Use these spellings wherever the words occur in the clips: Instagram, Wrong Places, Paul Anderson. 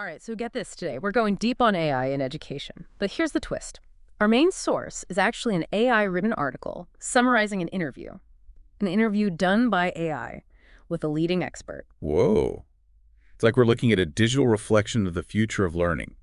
All right, so get this today. We're going deep on AI in education, but here's the twist. Our main source is actually an AI-written article summarizing an interview done by AI with a leading expert. Whoa. It's like we're looking at a digital reflection of the future of learning,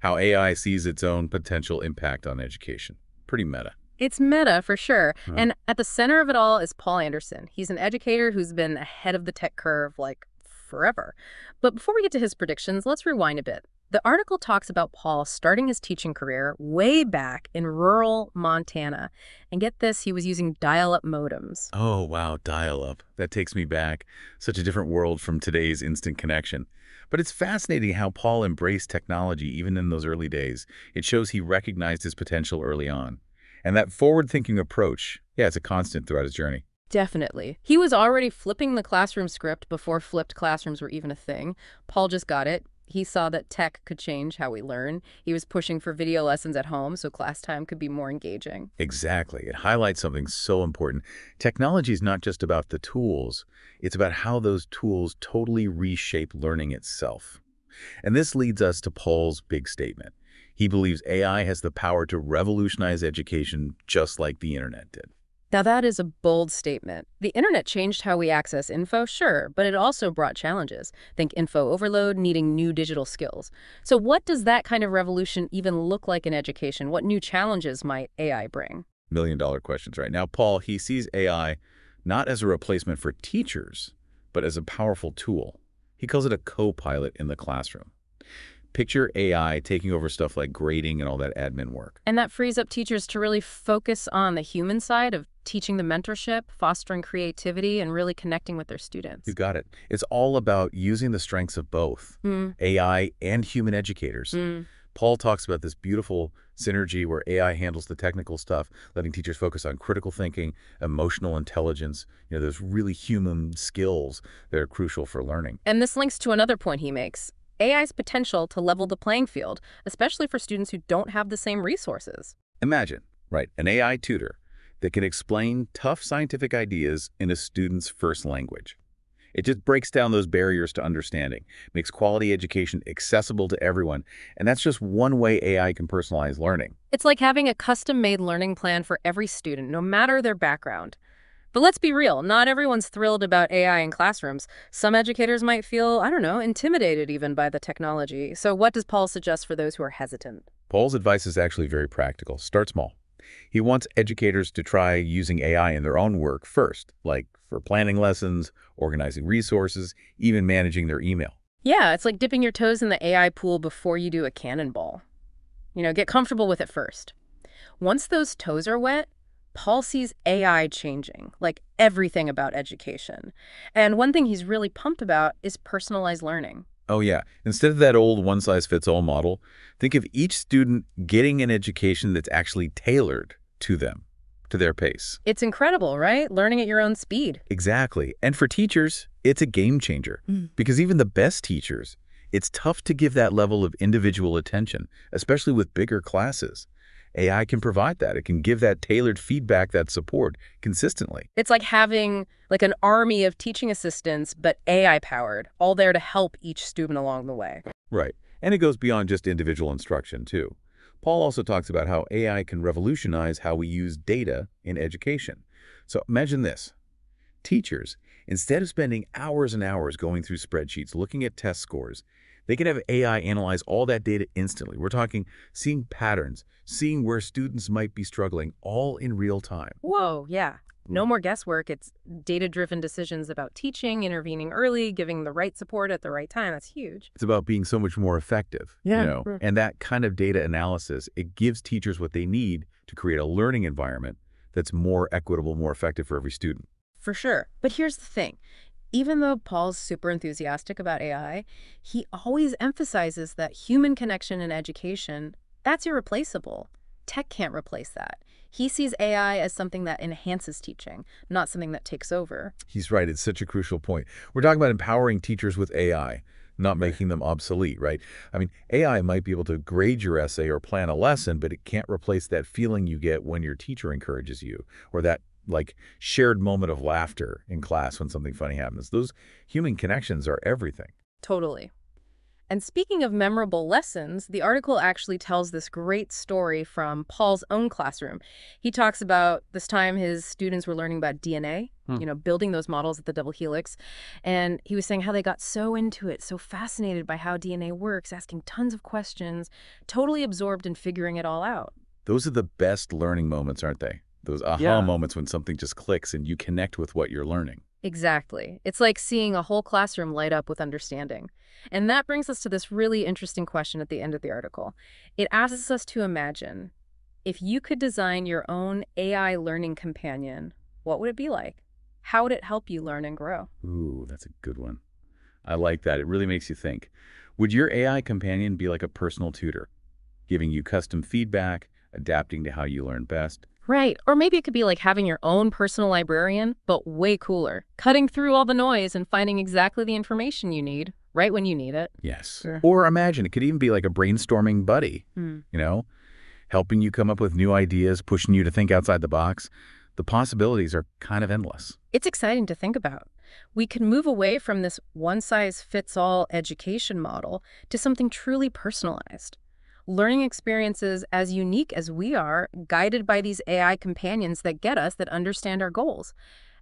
how AI sees its own potential impact on education. Pretty meta. It's meta for sure. Huh. And at the center of it all is Paul Anderson. He's an educator who's been ahead of the tech curve like forever. But before we get to his predictions, let's rewind a bit. The article talks about Paul starting his teaching career way back in rural Montana. And get this, he was using dial-up modems. Oh, wow, dial-up. That takes me back. Such a different world from today's instant connection. But it's fascinating how Paul embraced technology even in those early days. It shows he recognized his potential early on. And that forward-thinking approach, yeah, it's a constant throughout his journey. Definitely. He was already flipping the classroom script before flipped classrooms were even a thing. Paul just got it. He saw that tech could change how we learn. He was pushing for video lessons at home so class time could be more engaging. Exactly. It highlights something so important. Technology is not just about the tools. It's about how those tools totally reshape learning itself. And this leads us to Paul's big statement. He believes AI has the power to revolutionize education just like the internet did. Now that is a bold statement. The internet changed how we access info, sure, but it also brought challenges. Think info overload, needing new digital skills. So what does that kind of revolution even look like in education? What new challenges might AI bring? Million-dollar questions right now. Paul, he sees AI not as a replacement for teachers, but as a powerful tool. He calls it a co-pilot in the classroom. Picture AI taking over stuff like grading and all that admin work. And that frees up teachers to really focus on the human side of teaching, the mentorship, fostering creativity, and really connecting with their students. You got it. It's all about using the strengths of both AI and human educators. Paul talks about this beautiful synergy where AI handles the technical stuff, letting teachers focus on critical thinking, emotional intelligence, you know, those really human skills that are crucial for learning. And this links to another point he makes. AI's potential to level the playing field, especially for students who don't have the same resources. Imagine, right, an AI tutor that can explain tough scientific ideas in a student's first language. It just breaks down those barriers to understanding, makes quality education accessible to everyone, and that's just one way AI can personalize learning. It's like having a custom-made learning plan for every student, no matter their background. But let's be real, not everyone's thrilled about AI in classrooms. Some educators might feel, I don't know, intimidated even by the technology. So what does Paul suggest for those who are hesitant? Paul's advice is actually very practical. Start small. He wants educators to try using AI in their own work first, like for planning lessons, organizing resources, even managing their email. Yeah, it's like dipping your toes in the AI pool before you do a cannonball. You know, get comfortable with it first. Once those toes are wet, Paul sees AI changing, like everything about education. And one thing he's really pumped about is personalized learning. Oh yeah, instead of that old one-size-fits-all model, think of each student getting an education that's actually tailored to them, to their pace. It's incredible, right? Learning at your own speed. Exactly. And for teachers, it's a game changer because even the best teachers, it's tough to give that level of individual attention, especially with bigger classes. AI can provide that. It can give that tailored feedback, that support consistently. It's like having like an army of teaching assistants, but AI-powered, all there to help each student along the way. Right. And it goes beyond just individual instruction, too. Paul also talks about how AI can revolutionize how we use data in education. So imagine this. Teachers, instead of spending hours and hours going through spreadsheets, looking at test scores, they can have AI analyze all that data instantly. We're talking seeing patterns, seeing where students might be struggling, all in real time. Whoa, yeah. No more guesswork. It's data-driven decisions about teaching, intervening early, giving the right support at the right time. That's huge. It's about being so much more effective, you know? And that kind of data analysis, it gives teachers what they need to create a learning environment that's more equitable, more effective for every student. For sure. But here's the thing. Even though Paul's super enthusiastic about AI, he always emphasizes that human connection in education, that's irreplaceable. Tech can't replace that. He sees AI as something that enhances teaching, not something that takes over. He's right. It's such a crucial point. We're talking about empowering teachers with AI, not making them obsolete, right? I mean, AI might be able to grade your essay or plan a lesson, but it can't replace that feeling you get when your teacher encourages you or that like shared moment of laughter in class when something funny happens. Those human connections are everything. Totally. And speaking of memorable lessons, the article actually tells this great story from Paul's own classroom. He talks about this time his students were learning about DNA, you know, building those models at the double helix. And he was saying how they got so into it, so fascinated by how DNA works, asking tons of questions, totally absorbed in figuring it all out. Those are the best learning moments, aren't they? Those aha moments when something just clicks and you connect with what you're learning. Exactly. It's like seeing a whole classroom light up with understanding. And that brings us to this really interesting question at the end of the article. It asks us to imagine, if you could design your own AI learning companion, what would it be like? How would it help you learn and grow? Ooh, that's a good one. I like that. It really makes you think. Would your AI companion be like a personal tutor, giving you custom feedback, adapting to how you learn best? Right. Or maybe it could be like having your own personal librarian, but way cooler, cutting through all the noise and finding exactly the information you need right when you need it. Yes. Sure. Or imagine it could even be like a brainstorming buddy, you know, helping you come up with new ideas, pushing you to think outside the box. The possibilities are kind of endless. It's exciting to think about. We can move away from this one-size-fits-all education model to something truly personalized. Learning experiences as unique as we are, guided by these AI companions that get us, that understand our goals.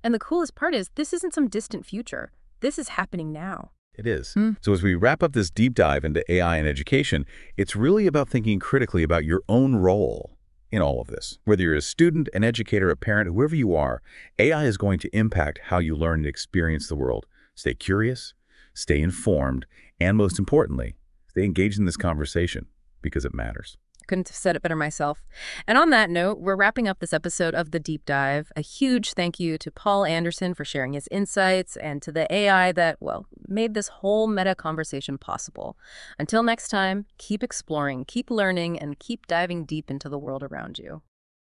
And the coolest part is this isn't some distant future. This is happening now. It is. So as we wrap up this deep dive into AI and education, it's really about thinking critically about your own role in all of this. Whether you're a student, an educator, a parent, whoever you are, AI is going to impact how you learn and experience the world. Stay curious, stay informed, and most importantly, stay engaged in this conversation, because it matters. Couldn't have said it better myself. And on that note, we're wrapping up this episode of The Deep Dive. A huge thank you to Paul Anderson for sharing his insights and to the AI that, well, made this whole meta conversation possible. Until next time, keep exploring, keep learning, and keep diving deep into the world around you.